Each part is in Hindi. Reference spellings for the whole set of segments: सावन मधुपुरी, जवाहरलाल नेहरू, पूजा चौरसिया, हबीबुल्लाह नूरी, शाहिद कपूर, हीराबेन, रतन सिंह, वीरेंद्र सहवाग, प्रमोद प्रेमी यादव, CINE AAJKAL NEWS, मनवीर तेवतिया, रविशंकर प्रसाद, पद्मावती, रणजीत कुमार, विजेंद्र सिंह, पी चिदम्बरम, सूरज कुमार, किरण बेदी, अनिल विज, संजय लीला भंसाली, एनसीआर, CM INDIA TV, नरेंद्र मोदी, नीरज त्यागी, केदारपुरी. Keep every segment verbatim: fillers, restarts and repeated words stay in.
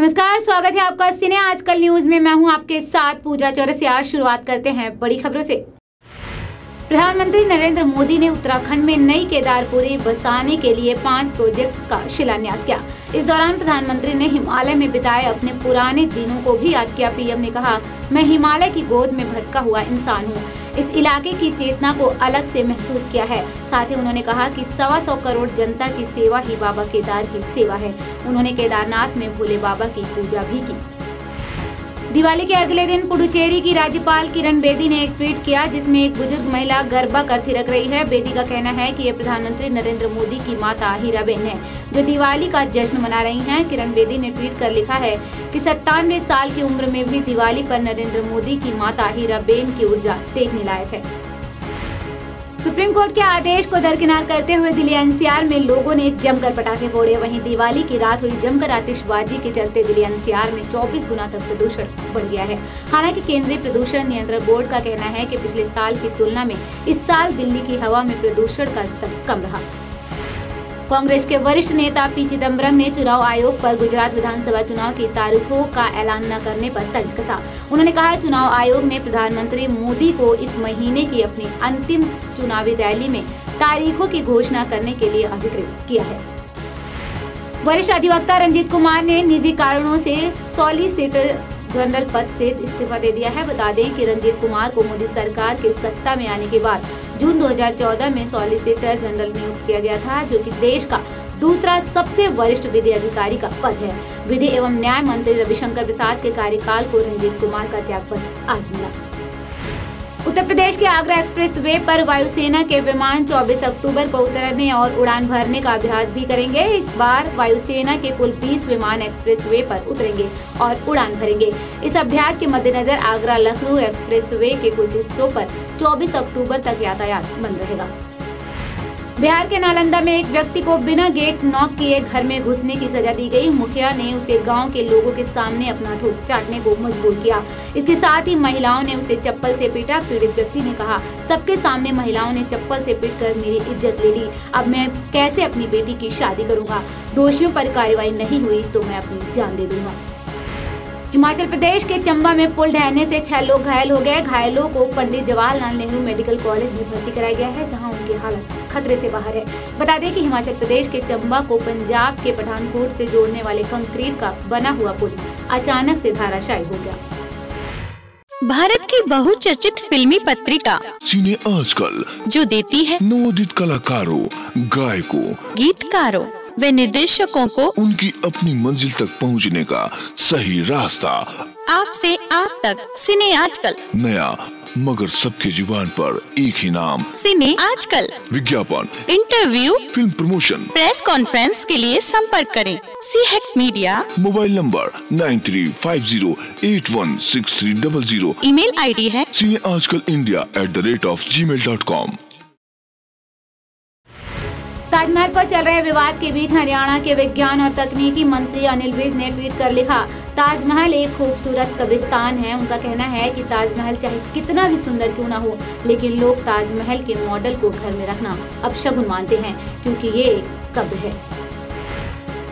नमस्कार, स्वागत है आपका सिने आजकल न्यूज में। मैं हूं आपके साथ पूजा चौरसिया। शुरुआत करते हैं बड़ी खबरों से। प्रधानमंत्री नरेंद्र मोदी ने उत्तराखंड में नई केदारपुरी बसाने के लिए पांच प्रोजेक्ट्स का शिलान्यास किया। इस दौरान प्रधानमंत्री ने हिमालय में बिताए अपने पुराने दिनों को भी याद किया। पीएम ने कहा, मैं हिमालय की गोद में भटका हुआ इंसान हूँ, इस इलाके की चेतना को अलग से महसूस किया है। साथ ही उन्होंने कहा कि सवा सौ करोड़ जनता की सेवा ही बाबा केदार की सेवा है। उन्होंने केदारनाथ में भोले बाबा की पूजा भी की। दिवाली के अगले दिन पुडुचेरी की राज्यपाल किरण बेदी ने एक ट्वीट किया, जिसमें एक बुजुर्ग महिला गरबा कर थिरक रही है। बेदी का कहना है कि ये प्रधानमंत्री नरेंद्र मोदी की माता हीराबेन है, जो दिवाली का जश्न मना रही हैं। किरण बेदी ने ट्वीट कर लिखा है कि सत्तानवे साल की उम्र में भी दिवाली पर नरेंद्र मोदी की माता हीराबेन की ऊर्जा देखने लायक है। सुप्रीम कोर्ट के आदेश को दरकिनार करते हुए दिल्ली एनसीआर में लोगों ने जमकर पटाखे फोड़े। वहीं दिवाली की रात हुई जमकर आतिशबाजी के चलते दिल्ली एनसीआर में चौबीस गुना तक प्रदूषण बढ़ गया है। हालांकि केंद्रीय प्रदूषण नियंत्रण बोर्ड का कहना है कि पिछले साल की तुलना में इस साल दिल्ली की हवा में प्रदूषण का स्तर कम रहा। कांग्रेस के वरिष्ठ नेता पी चिदम्बरम ने चुनाव आयोग पर गुजरात विधानसभा चुनाव की तारीखों का ऐलान न करने पर तंज कसा। उन्होंने कहा, चुनाव आयोग ने प्रधानमंत्री मोदी को इस महीने की अपनी अंतिम चुनावी रैली में तारीखों की घोषणा करने के लिए अधिकृत किया है। वरिष्ठ अधिवक्ता रणजीत कुमार ने निजी कारणों से सॉलिसिटर जनरल पद से इस्तीफा दे दिया है। बता दें कि रणजीत कुमार को मोदी सरकार के सत्ता में आने के बाद जून दो हज़ार चौदह में सॉलिसिटर जनरल नियुक्त किया गया था, जो कि देश का दूसरा सबसे वरिष्ठ विधि अधिकारी का पद है। विधि एवं न्याय मंत्री रविशंकर प्रसाद के कार्यकाल को रणजीत कुमार का त्यागपत्र आज मिला। उत्तर प्रदेश के आगरा एक्सप्रेसवे पर वायुसेना के विमान चौबीस अक्टूबर को उतरने और उड़ान भरने का अभ्यास भी करेंगे। इस बार वायुसेना के कुल बीस विमान एक्सप्रेसवे पर उतरेंगे और उड़ान भरेंगे। इस अभ्यास के मद्देनजर आगरा लखनऊ एक्सप्रेसवे के कुछ हिस्सों पर चौबीस अक्टूबर तक यातायात बंद रहेगा। बिहार के नालंदा में एक व्यक्ति को बिना गेट नॉक किए घर में घुसने की सजा दी गई। मुखिया ने उसे गांव के लोगों के सामने अपना थूक चाटने को मजबूर किया। इसके साथ ही महिलाओं ने उसे चप्पल से पीटा। पीड़ित व्यक्ति ने कहा, सबके सामने महिलाओं ने चप्पल से पीटकर मेरी इज्जत ले ली, अब मैं कैसे अपनी बेटी की शादी करूँगा। दोषियों पर कार्रवाई नहीं हुई तो मैं अपनी जान दे दूंगा। हिमाचल प्रदेश के चंबा में पुल ढहने से छह लोग घायल हो गए। घायलों को पंडित जवाहरलाल नेहरू मेडिकल कॉलेज में भर्ती कराया गया है, जहां उनकी हालत खतरे से बाहर है। बता दें कि हिमाचल प्रदेश के चंबा को पंजाब के पठानकोट से जोड़ने वाले कंक्रीट का बना हुआ पुल अचानक से धराशायी हो गया। भारत की बहुचर्चित फिल्मी पत्रिका सीने आजकल, जो देती है नवोदित कलाकारों, गायकों, गीतकारों वे निर्देशकों को उनकी अपनी मंजिल तक पहुंचने का सही रास्ता, आपसे आप तक। सिने आजकल, नया मगर सबके जुबान पर एक ही नाम, सिने आजकल। विज्ञापन, interview, film promotion, press conference के लिए संपर्क करें सीहेक्ट media. Mobile number nine three five zero eight one six three double zero. Email ID है cine Aajkal India at the rate of Gmail dot com. Taj Mahal पर चल रहे विवाद के बीच हरियाणा के विज्ञान और तकनीकी मंत्री अनिल विज ने ट्वीट कर लिखा, ताजमहल एक खूबसूरत कब्रिस्तान है। उनका कहना है कि ताजमहल चाहे कितना भी सुंदर क्यों ना हो, लेकिन लोग ताजमहल के मॉडल को घर में रखना अपशगुन मानते हैं, क्योंकि ये एक कब्र है।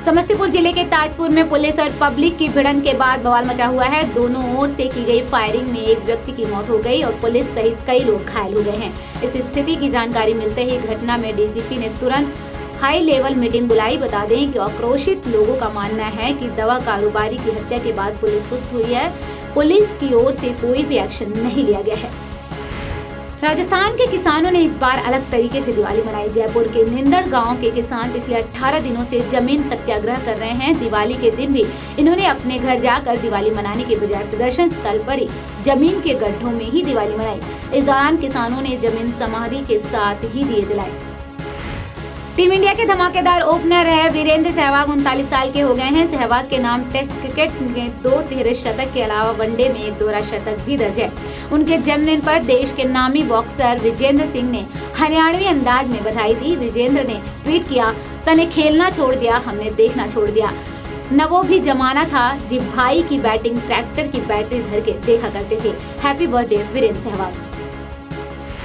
समस्तीपुर जिले के ताजपुर में पुलिस और पब्लिक की भिड़ंत के बाद बवाल मचा हुआ है। दोनों ओर से की गई फायरिंग में एक व्यक्ति की मौत हो गई और पुलिस सहित कई लोग घायल हो गए हैं। इस स्थिति की जानकारी मिलते ही घटना में डीजीपी ने तुरंत हाई लेवल मीटिंग बुलाई। बता दें कि आक्रोशित लोगों का मानना है कि दवा कारोबारी की हत्या के बाद पुलिस सुस्त हुई है। पुलिस की ओर से कोई भी एक्शन नहीं लिया गया है। राजस्थान के किसानों ने इस बार अलग तरीके से दिवाली मनाई। जयपुर के निंदड़ गांव के किसान पिछले अठारह दिनों से जमीन सत्याग्रह कर रहे हैं। दिवाली के दिन भी इन्होंने अपने घर जाकर दिवाली मनाने के बजाय प्रदर्शन स्थल पर ही जमीन के गड्ढों में ही दिवाली मनाई। इस दौरान किसानों ने जमीन समाधि के साथ ही दिए जलाए। टीम इंडिया के धमाकेदार ओपनर है वीरेंद्र सहवाग, उनतालीस साल के हो गए हैं। सहवाग के नाम टेस्ट क्रिकेट में दो तिहरे शतक के अलावा वनडे में एक दोहरा शतक भी दर्ज है। उनके जन्मदिन पर देश के नामी बॉक्सर विजेंद्र सिंह ने हरियाणवी अंदाज में बधाई दी। विजेंद्र ने ट्वीट किया, तने खेलना छोड़ दिया, हमने देखना छोड़ दिया, न वो भी जमाना था जब भाई की बैटिंग ट्रैक्टर की बैटरी धर के देखा करते थे। Happy birthday वीरेंद्र सहवाग।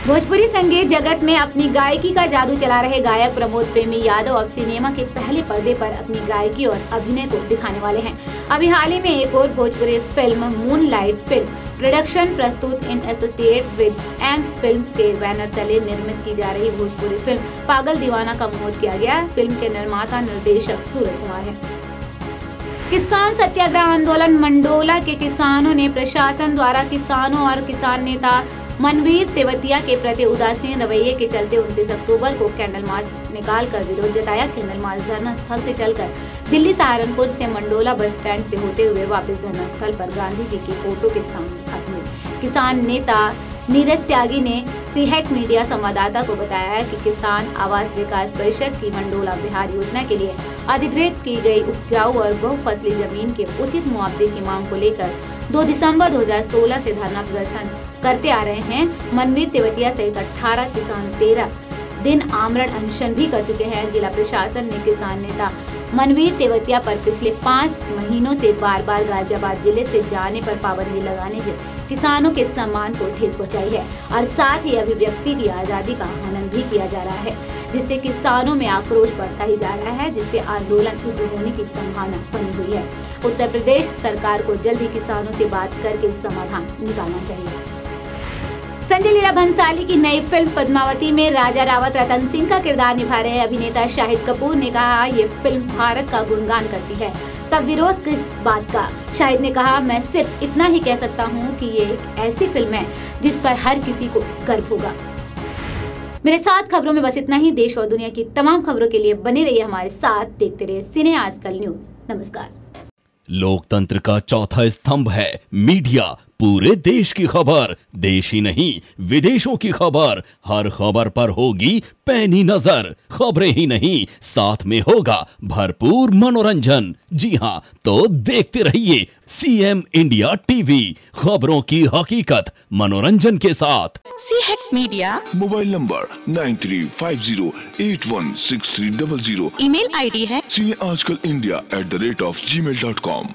भोजपुरी संगीत जगत में अपनी गायकी का जादू चला रहे गायक प्रमोद प्रेमी यादव अब सिनेमा के पहले पर्दे पर अपनी गायकी और अभिनय को दिखाने वाले हैं। अभी हाल ही में एक और Bhojpuri film moonlight film production प्रस्तुत in associate with Aims films के बैनर तले निर्मित की जा रही भोजपुरी फिल्म पागल दीवाना का विमोचन किया गया। फिल्म के निर्माता निर्देशक सूरज कुमार हैं। किसान सत्याग्रह आंदोलन मंडोला के किसानों ने प्रशासन द्वारा किसानों और किसान नेता मनवीर तेवतिया के प्रति उदासीन रवैये के चलते उनतीस अक्टूबर को कैंडल मार्च निकालकर विरोध जताया। कैंडल मार्च धरना स्थल से चलकर दिल्ली सहारनपुर से मंडोला बस स्टैंड से होते हुए वापस धरना स्थल पर गांधी जी की फोटो के सामने अपने किसान नेता नीरज त्यागी ने सीहेट मीडिया संवाददाता को बताया कि किसान आवास विकास परिषद की मंडोला बिहार योजना के लिए अधिग्रहित की गई उपजाऊ और बहुफसली जमीन के उचित मुआवजे की मांग को लेकर दो दिसंबर दो हज़ार सोलह से धरना प्रदर्शन करते आ रहे हैं। मनवीर तेवतिया सहित अठारह किसान तेरह दिन आमरण अनशन भी कर चुके हैं। जिला प्रशासन ने किसान नेता मनवीर तेवतिया पर पिछले पाँच महीनों से बार बार गाजियाबाद जिले से जाने पर पाबंदी लगाने से किसानों के सम्मान को ठेस पहुंचाई है और साथ ही अभिव्यक्ति की आज़ादी का हनन भी किया जा रहा है, जिससे किसानों में आक्रोश बढ़ता ही जा रहा है, जिससे आंदोलन उग्र होने की संभावना बनी हुई है। उत्तर प्रदेश सरकार को जल्द ही किसानों से बात करके समाधान निकालना चाहिए। संजय लीला भंसाली की नई फिल्म पद्मावती में राजा रावत रतन सिंह का किरदार निभा रहे अभिनेता शाहिद कपूर ने कहा, ये फिल्म भारत का गुणगान करती है। तब विरोध किस बात का? शाहिद ने कहा, मैं सिर्फ इतना ही कह सकता हूँ कि ये एक ऐसी फिल्म है जिस पर हर किसी को गर्व होगा। मेरे साथ खबरों में बस इतना ही। देश और दुनिया की तमाम खबरों के लिए बने रहिए हमारे साथ। देखते रहिए सिने आजकल न्यूज। नमस्कार। लोकतंत्र का चौथा स्तंभ है मीडिया। पूरे देश की खबर, देश ही नहीं विदेशों की खबर, हर खबर पर होगी पैनी नजर। खबरें ही नहीं, साथ में होगा भरपूर मनोरंजन। जी हाँ, तो देखते रहिए सीएम इंडिया टीवी, खबरों की हकीकत मनोरंजन के साथ। सीहेट media mobile number nine three five zero eight one six three double zero. Email ID है सी Aajkal India at the rate of Gmail dot com.